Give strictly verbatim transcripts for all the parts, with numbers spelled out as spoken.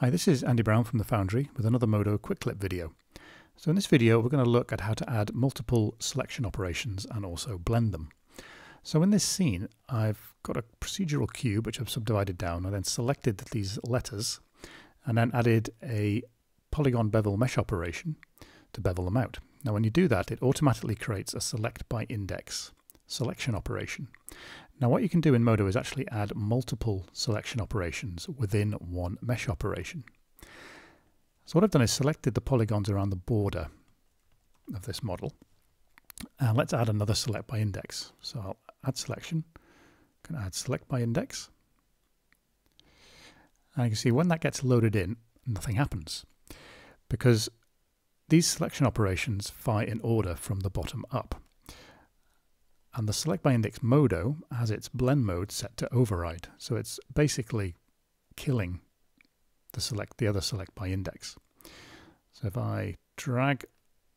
Hi, this is Andy Brown from The Foundry with another Modo quick clip video. So in this video we're going to look at how to add multiple selection operations and also blend them. So in this scene I've got a procedural cube which I've subdivided down and then selected these letters and then added a polygon bevel mesh operation to bevel them out. Now when you do that it automatically creates a select by index selection operation. Now what you can do in Modo is actually add multiple selection operations within one mesh operation. So what I've done is selected the polygons around the border of this model. And let's add another select by index. So I'll add selection, I'm going to add select by index. And you can see when that gets loaded in, nothing happens because these selection operations fire in order from the bottom up. And the select by index Modo has its blend mode set to override. So it's basically killing the select the other select by index. So if I drag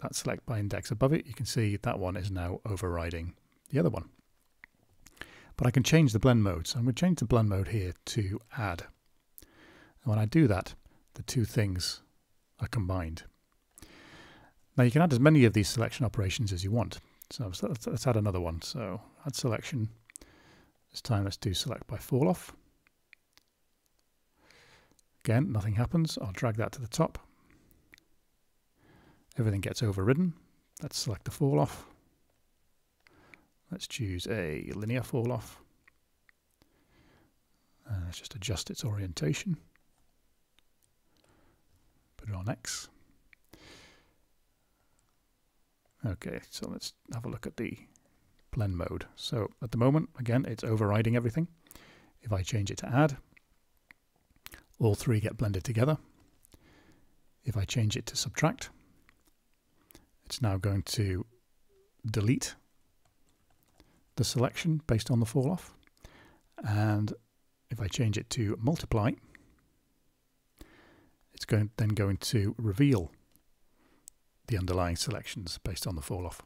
that select by index above it, you can see that one is now overriding the other one. But I can change the blend mode. So I'm going to change the blend mode here to add. And when I do that, the two things are combined. Now you can add as many of these selection operations as you want. So let's, let's add another one. So add selection. This time let's do select by fall off. Again, nothing happens. I'll drag that to the top. Everything gets overridden. Let's select the fall off. Let's choose a linear fall off. And let's just adjust its orientation. Put it on X. Okay, so let's have a look at the blend mode. So at the moment, again, it's overriding everything. If I change it to add, all three get blended together. If I change it to subtract, it's now going to delete the selection based on the fall off. And if I change it to multiply, it's going, then going to reveal the underlying selections based on the fall off.